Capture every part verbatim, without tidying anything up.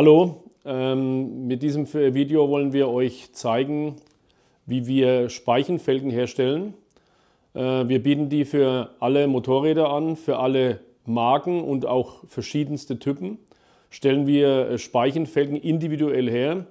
Hallo, ähm, mit diesem Video wollen wir euch zeigen, wie wir Speichenfelgen herstellen. Äh, wir bieten die für alle Motorräder an, für alle Marken und auch verschiedenste Typen. Stellen wir Speichenfelgen individuell her.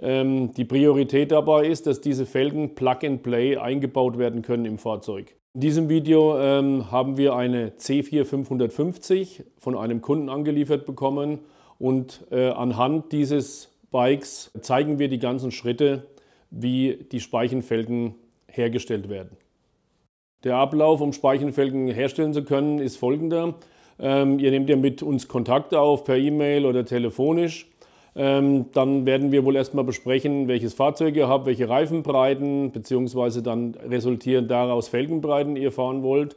Ähm, die Priorität dabei ist, dass diese Felgen Plug-and-Play eingebaut werden können im Fahrzeug. In diesem Video ähm, haben wir eine C vier fünfhundertfünfzig von einem Kunden angeliefert bekommen. Und äh, anhand dieses Bikes zeigen wir die ganzen Schritte, wie die Speichenfelgen hergestellt werden. Der Ablauf, um Speichenfelgen herstellen zu können, ist folgender. Ähm, ihr nehmt ja mit uns Kontakt auf, per E-Mail oder telefonisch. Ähm, dann werden wir wohl erstmal besprechen, welches Fahrzeug ihr habt, welche Reifenbreiten, beziehungsweise dann resultieren daraus Felgenbreiten ihr fahren wollt.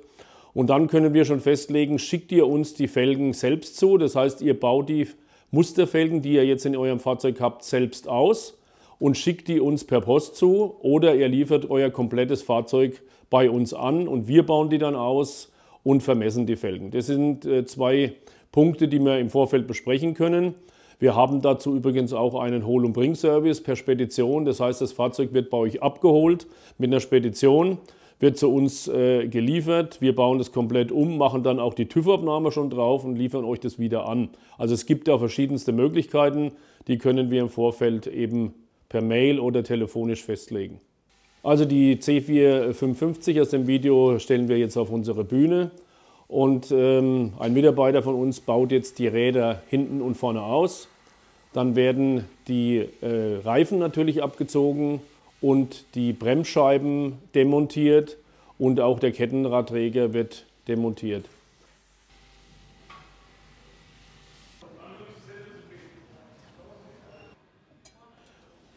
Und dann können wir schon festlegen, schickt ihr uns die Felgen selbst zu. Das heißt, ihr baut die Musterfelgen, die ihr jetzt in eurem Fahrzeug habt, selbst aus und schickt die uns per Post zu, oder ihr liefert euer komplettes Fahrzeug bei uns an und wir bauen die dann aus und vermessen die Felgen. Das sind zwei Punkte, die wir im Vorfeld besprechen können. Wir haben dazu übrigens auch einen Hol- und Bring-Service per Spedition. Das heißt, das Fahrzeug wird bei euch abgeholt mit einer Spedition, wird zu uns geliefert, wir bauen das komplett um, machen dann auch die TÜV-Abnahme schon drauf und liefern euch das wieder an. Also es gibt da verschiedenste Möglichkeiten, die können wir im Vorfeld eben per Mail oder telefonisch festlegen. Also die C vier fünfhundertfünfzig aus dem Video stellen wir jetzt auf unsere Bühne und ähm, ein Mitarbeiter von uns baut jetzt die Räder hinten und vorne aus. Dann werden die äh, Reifen natürlich abgezogen und die Bremsscheiben demontiert und auch der Kettenradträger wird demontiert.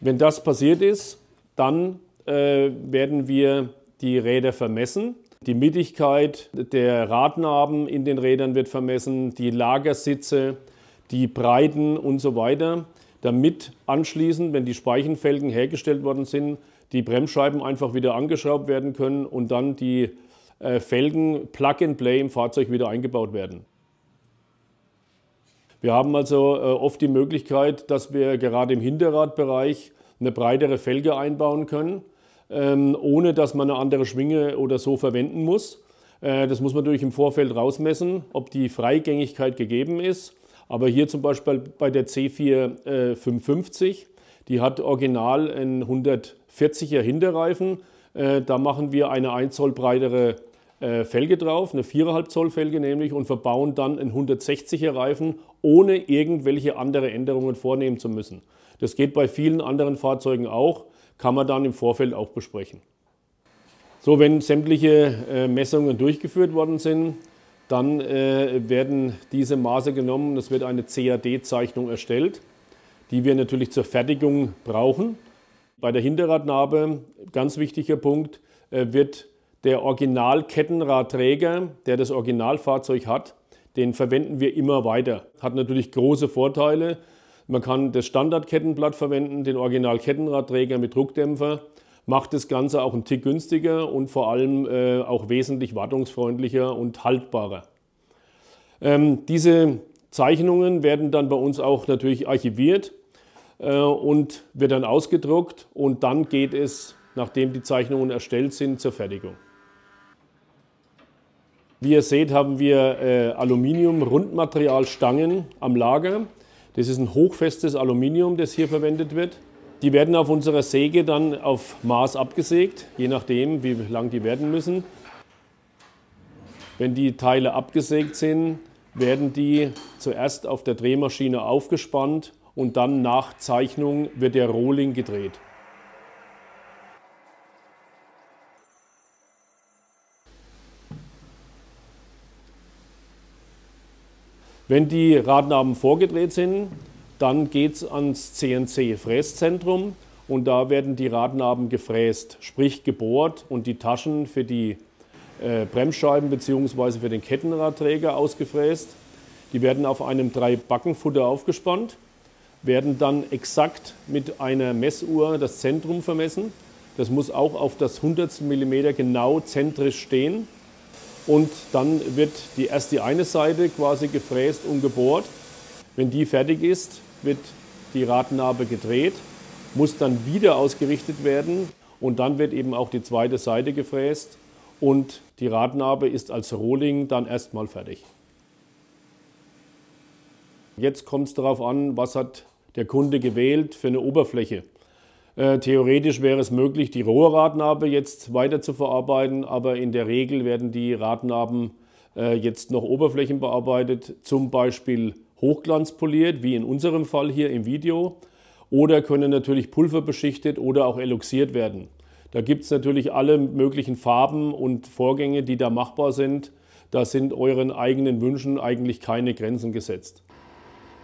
Wenn das passiert ist, dann äh, werden wir die Räder vermessen. Die Mittigkeit der Radnaben in den Rädern wird vermessen, die Lagersitze, die Breiten und so weiter, damit anschließend, wenn die Speichenfelgen hergestellt worden sind, die Bremsscheiben einfach wieder angeschraubt werden können und dann die Felgen Plug-and-Play im Fahrzeug wieder eingebaut werden. Wir haben also oft die Möglichkeit, dass wir gerade im Hinterradbereich eine breitere Felge einbauen können, ohne dass man eine andere Schwinge oder so verwenden muss. Das muss man natürlich im Vorfeld rausmessen, ob die Freigängigkeit gegeben ist. Aber hier zum Beispiel bei der C vier fünfhundertfünfzig, die hat original einen hundertvierziger Hinterreifen. Da machen wir eine ein Zoll breitere Felge drauf, eine vier Komma fünf Zoll Felge nämlich, und verbauen dann einen hundertsechziger Reifen, ohne irgendwelche andere Änderungen vornehmen zu müssen. Das geht bei vielen anderen Fahrzeugen auch, kann man dann im Vorfeld auch besprechen. So, wenn sämtliche Messungen durchgeführt worden sind, dann äh, werden diese Maße genommen, es wird eine C A D-Zeichnung erstellt, die wir natürlich zur Fertigung brauchen. Bei der Hinterradnabe, ganz wichtiger Punkt, äh, wird der Original-Kettenradträger, der das Originalfahrzeug hat, den verwenden wir immer weiter. Hat natürlich große Vorteile. Man kann das Standardkettenblatt verwenden, den Original-Kettenradträger mit Druckdämpfer. Macht das Ganze auch einen Tick günstiger und vor allem äh, auch wesentlich wartungsfreundlicher und haltbarer. Ähm, diese Zeichnungen werden dann bei uns auch natürlich archiviert äh, und wird dann ausgedruckt und dann geht es, nachdem die Zeichnungen erstellt sind, zur Fertigung. Wie ihr seht, haben wir äh, Aluminium-Rundmaterialstangen am Lager. Das ist ein hochfestes Aluminium, das hier verwendet wird. Die werden auf unserer Säge dann auf Maß abgesägt, je nachdem, wie lang die werden müssen. Wenn die Teile abgesägt sind, werden die zuerst auf der Drehmaschine aufgespannt und dann nach Zeichnung wird der Rohling gedreht. Wenn die Radnaben vorgedreht sind, dann geht es ans C N C-Fräszentrum und da werden die Radnaben gefräst, sprich gebohrt und die Taschen für die äh, Bremsscheiben bzw. für den Kettenradträger ausgefräst. Die werden auf einem drei Backen Futter aufgespannt, werden dann exakt mit einer Messuhr das Zentrum vermessen. Das muss auch auf das Hundertstel Millimeter genau zentrisch stehen. Und dann wird die, erst die eine Seite quasi gefräst und gebohrt. Wenn die fertig ist, wird die Radnabe gedreht, muss dann wieder ausgerichtet werden und dann wird eben auch die zweite Seite gefräst und die Radnabe ist als Rohling dann erstmal fertig. Jetzt kommt es darauf an, was hat der Kunde gewählt für eine Oberfläche. Äh, theoretisch wäre es möglich, die rohe Radnabe jetzt weiter zu verarbeiten, aber in der Regel werden die Radnaben äh, jetzt noch Oberflächen bearbeitet, zum Beispiel hochglanzpoliert, wie in unserem Fall hier im Video, oder können natürlich pulverbeschichtet oder auch eloxiert werden. Da gibt es natürlich alle möglichen Farben und Vorgänge, die da machbar sind. Da sind euren eigenen Wünschen eigentlich keine Grenzen gesetzt.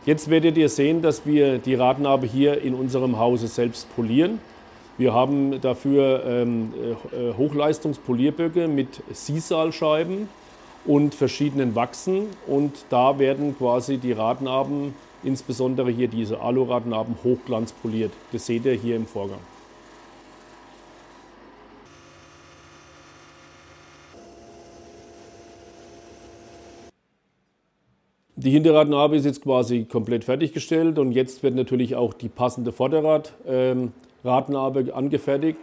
Jetzt werdet ihr sehen, dass wir die Radnabe hier in unserem Hause selbst polieren. Wir haben dafür ähm, Hochleistungspolierböcke mit Sisalscheiben und verschiedenen Wachsen. Und da werden quasi die Radnaben, insbesondere hier diese Aluradnaben, hochglanzpoliert. Das seht ihr hier im Vorgang. Die Hinterradnabe ist jetzt quasi komplett fertiggestellt und jetzt wird natürlich auch die passende Vorderradnabe ähm, angefertigt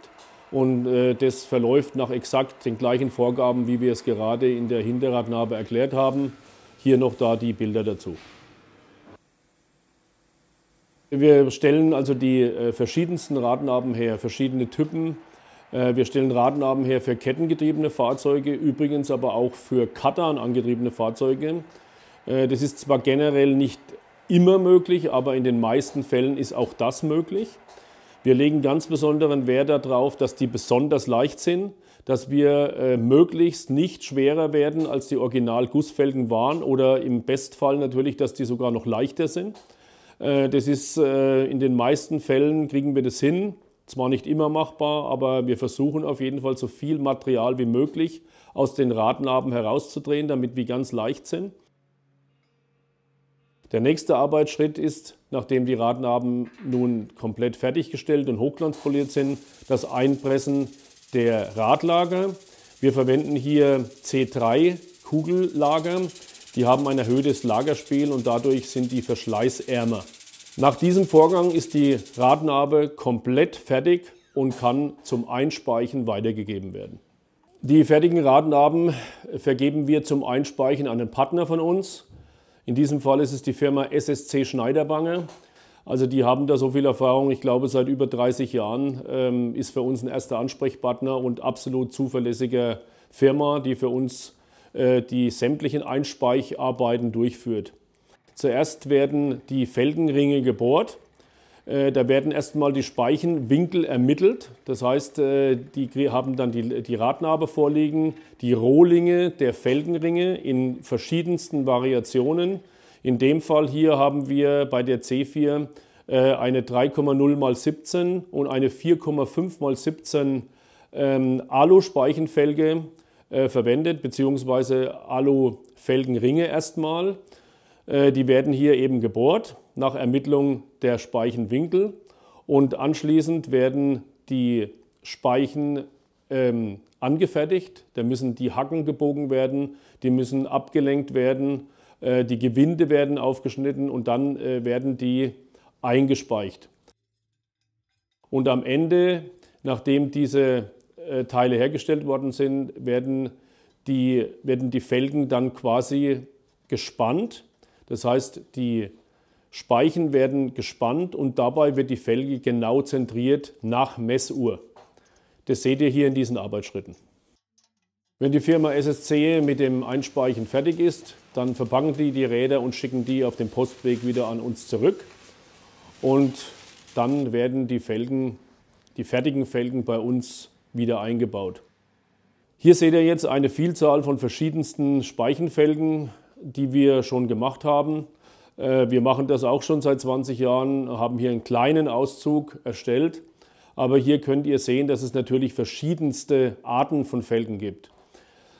und äh, das verläuft nach exakt den gleichen Vorgaben, wie wir es gerade in der Hinterradnabe erklärt haben. Hier noch da die Bilder dazu. Wir stellen also die äh, verschiedensten Radnaben her, verschiedene Typen. Äh, wir stellen Radnaben her für kettengetriebene Fahrzeuge, übrigens aber auch für Katan angetriebene Fahrzeuge. Das ist zwar generell nicht immer möglich, aber in den meisten Fällen ist auch das möglich. Wir legen ganz besonderen Wert darauf, dass die besonders leicht sind, dass wir äh, möglichst nicht schwerer werden, als die Original-Gussfelgen waren oder im Bestfall natürlich, dass die sogar noch leichter sind. Äh, das ist äh, in den meisten Fällen kriegen wir das hin, zwar nicht immer machbar, aber wir versuchen auf jeden Fall so viel Material wie möglich aus den Radnaben herauszudrehen, damit wir ganz leicht sind. Der nächste Arbeitsschritt ist, nachdem die Radnaben nun komplett fertiggestellt und hochglanzpoliert sind, das Einpressen der Radlager. Wir verwenden hier C drei Kugellager. Die haben ein erhöhtes Lagerspiel und dadurch sind die verschleißärmer. Nach diesem Vorgang ist die Radnabe komplett fertig und kann zum Einspeichen weitergegeben werden. Die fertigen Radnaben vergeben wir zum Einspeichen an einen Partner von uns. In diesem Fall ist es die Firma S S C Schneiderbange. Also die haben da so viel Erfahrung, ich glaube seit über dreißig Jahren, ähm, ist für uns ein erster Ansprechpartner und absolut zuverlässiger Firma, die für uns äh, die sämtlichen Einspeicharbeiten durchführt. Zuerst werden die Felgenringe gebohrt. Äh, da werden erstmal die Speichenwinkel ermittelt. Das heißt, äh, die haben dann die, die Radnabe vorliegen, die Rohlinge der Felgenringe in verschiedensten Variationen. In dem Fall hier haben wir bei der C vier äh, eine drei Komma null mal siebzehn und eine vier Komma fünf mal siebzehn ähm, Alu-Speichenfelge äh, verwendet, beziehungsweise Alu-Felgenringe erstmal. Äh, die werden hier eben gebohrt nach Ermittlung der Speichenwinkel und anschließend werden die Speichen ähm, angefertigt. Da müssen die Hacken gebogen werden, die müssen abgelenkt werden, äh, die Gewinde werden aufgeschnitten und dann äh, werden die eingespeicht. Und am Ende, nachdem diese äh, Teile hergestellt worden sind, werden die, werden die Felgen dann quasi gespannt. Das heißt, die Speichen werden gespannt und dabei wird die Felge genau zentriert nach Messuhr. Das seht ihr hier in diesen Arbeitsschritten. Wenn die Firma S S C mit dem Einspeichen fertig ist, dann verpacken die die Räder und schicken die auf dem Postweg wieder an uns zurück. Und dann werden die Felgen, die fertigen Felgen bei uns wieder eingebaut. Hier seht ihr jetzt eine Vielzahl von verschiedensten Speichenfelgen, die wir schon gemacht haben. Wir machen das auch schon seit zwanzig Jahren, haben hier einen kleinen Auszug erstellt. Aber hier könnt ihr sehen, dass es natürlich verschiedenste Arten von Felgen gibt.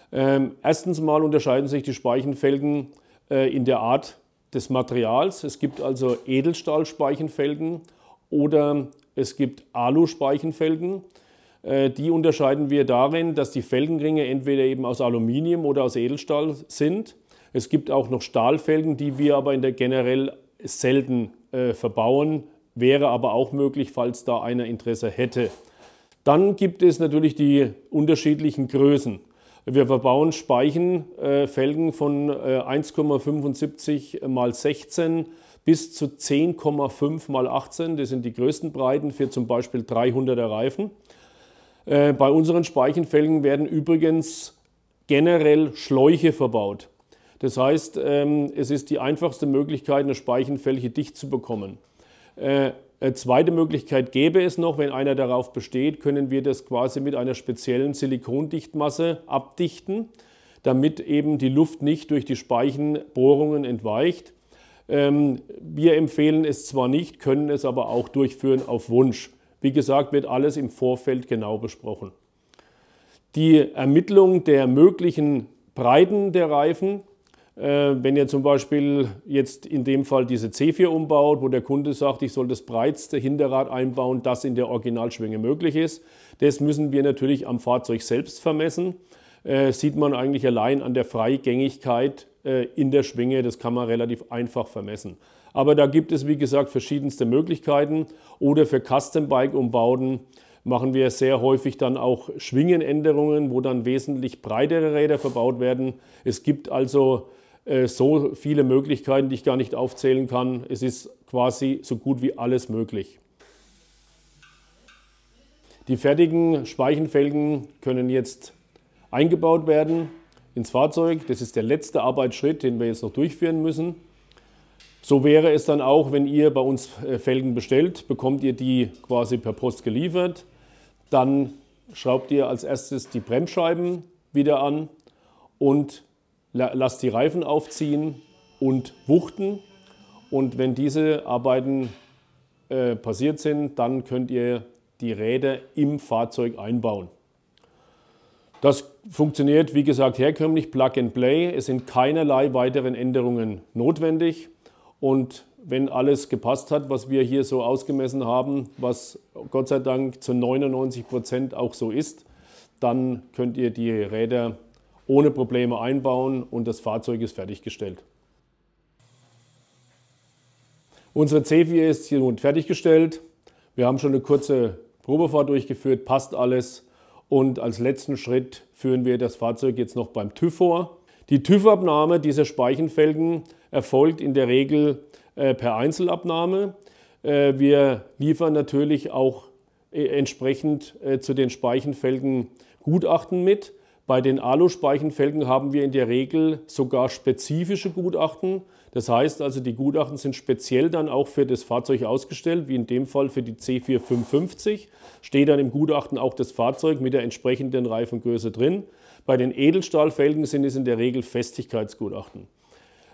Erstens mal unterscheiden sich die Speichenfelgen in der Art des Materials. Es gibt also Edelstahlspeichenfelgen oder es gibt Aluspeichenfelgen. Die unterscheiden wir darin, dass die Felgenringe entweder eben aus Aluminium oder aus Edelstahl sind. Es gibt auch noch Stahlfelgen, die wir aber in der generell selten äh, verbauen. Wäre aber auch möglich, falls da einer Interesse hätte. Dann gibt es natürlich die unterschiedlichen Größen. Wir verbauen Speichenfelgen äh, von äh, eins Komma fünfundsiebzig mal sechzehn bis zu zehn Komma fünf mal achtzehn. Das sind die größten Breiten für zum Beispiel dreihunderter Reifen. Äh, bei unseren Speichenfelgen werden übrigens generell Schläuche verbaut. Das heißt, ähm, es ist die einfachste Möglichkeit, eine Speichenfelge dicht zu bekommen. Äh, Eine zweite Möglichkeit gäbe es noch, wenn einer darauf besteht, können wir das quasi mit einer speziellen Silikondichtmasse abdichten, damit eben die Luft nicht durch die Speichenbohrungen entweicht. Ähm, wir empfehlen es zwar nicht, können es aber auch durchführen auf Wunsch. Wie gesagt, wird alles im Vorfeld genau besprochen. Die Ermittlung der möglichen Breiten der Reifen. Wenn ihr zum Beispiel jetzt in dem Fall diese C vier umbaut, wo der Kunde sagt, ich soll das breiteste Hinterrad einbauen, das in der Originalschwinge möglich ist, das müssen wir natürlich am Fahrzeug selbst vermessen. Äh, sieht man eigentlich allein an der Freigängigkeit äh, in der Schwinge, das kann man relativ einfach vermessen. Aber da gibt es, wie gesagt, verschiedenste Möglichkeiten. Oder für Custom-Bike-Umbauten machen wir sehr häufig dann auch Schwingenänderungen, wo dann wesentlich breitere Räder verbaut werden. Es gibt also so viele Möglichkeiten, die ich gar nicht aufzählen kann. Es ist quasi so gut wie alles möglich. Die fertigen Speichenfelgen können jetzt eingebaut werden ins Fahrzeug. Das ist der letzte Arbeitsschritt, den wir jetzt noch durchführen müssen. So wäre es dann auch, wenn ihr bei uns Felgen bestellt, bekommt ihr die quasi per Post geliefert. Dann schraubt ihr als erstes die Bremsscheiben wieder an und lasst die Reifen aufziehen und wuchten, und wenn diese Arbeiten äh, passiert sind, dann könnt ihr die Räder im Fahrzeug einbauen. Das funktioniert, wie gesagt, herkömmlich Plug and Play. Es sind keinerlei weiteren Änderungen notwendig, und wenn alles gepasst hat, was wir hier so ausgemessen haben, was Gott sei Dank zu neunundneunzig Prozent auch so ist, dann könnt ihr die Räder ohne Probleme einbauen und das Fahrzeug ist fertiggestellt. Unsere C vier ist hier nun fertiggestellt. Wir haben schon eine kurze Probefahrt durchgeführt, passt alles. Und als letzten Schritt führen wir das Fahrzeug jetzt noch beim TÜV vor. Die TÜV-Abnahme dieser Speichenfelgen erfolgt in der Regel äh, per Einzelabnahme. Äh, wir liefern natürlich auch äh, entsprechend äh, zu den Speichenfelgen Gutachten mit. Bei den Alu-Speichenfelgen haben wir in der Regel sogar spezifische Gutachten. Das heißt also, die Gutachten sind speziell dann auch für das Fahrzeug ausgestellt, wie in dem Fall für die C vier fünfhundertfünfzig. Steht dann im Gutachten auch das Fahrzeug mit der entsprechenden Reifengröße drin. Bei den Edelstahlfelgen sind es in der Regel Festigkeitsgutachten.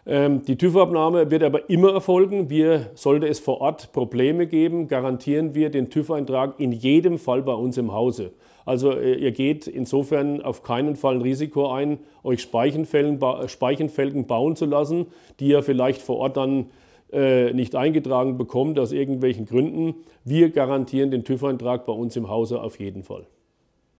Die TÜV-Abnahme wird aber immer erfolgen. Wir, sollte es vor Ort Probleme geben, garantieren wir den TÜV-Eintrag in jedem Fall bei uns im Hause. Also ihr geht insofern auf keinen Fall ein Risiko ein, euch Speichenfelgen, Speichenfelgen bauen zu lassen, die ihr vielleicht vor Ort dann äh, nicht eingetragen bekommt aus irgendwelchen Gründen. Wir garantieren den TÜV-Eintrag bei uns im Hause auf jeden Fall.